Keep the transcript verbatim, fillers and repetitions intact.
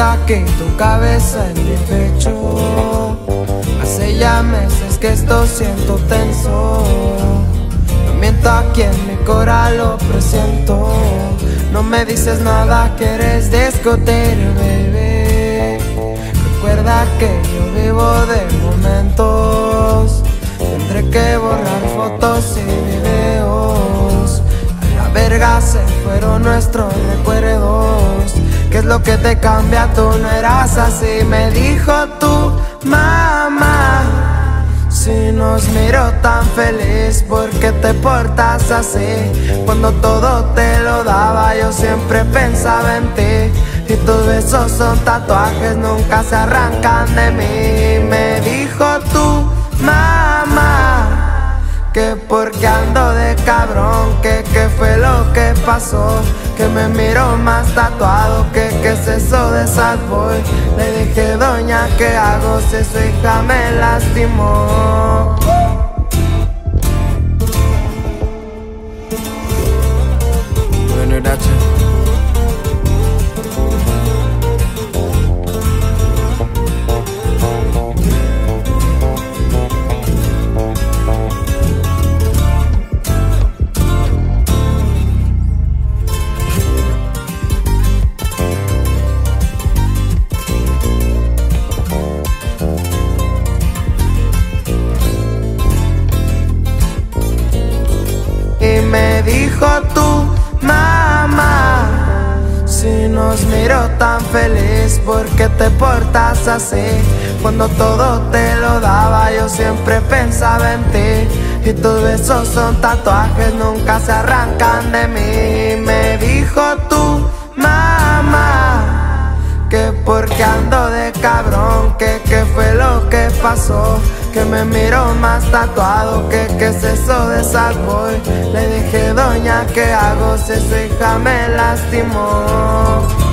ataque en tu cabeza, en mi pecho. Hace ya meses que esto siento tenso. No miento, aquí en mi cora lo presiento. No me dices nada, que eres discoterio, baby. Recuerda que yo vivo de momentos. Tendré que borrar fotos y videos. A la verga se fueron nuestros recuerdos. ¿Qué es lo que te cambia? Tú no eras así, me dijo tu mamá. Si nos miró tan feliz, ¿por qué te portas así? Cuando todo te lo daba, yo siempre pensaba en ti. Y tus besos son tatuajes, nunca se arrancan de mí. Me dijo tu mamá que porque ando de cabrón, que qué fue lo que pasó, que me miró más tatuado, que qué es eso de sad boy. Le dije, doña, ¿qué hago si su hija me lastimó? Me dijo tu mamá, si nos miró tan feliz, ¿por qué te portas así? Cuando todo te lo daba, yo siempre pensaba en ti. Y tus besos son tatuajes, nunca se arrancan de mí. Me dijo tu mamá que porque ando de cabrón, que qué fue lo que pasó, que me miró más tatuado, que qué es eso de sad boy. Le dije, doña, ¿qué hago si su hija me lastimó?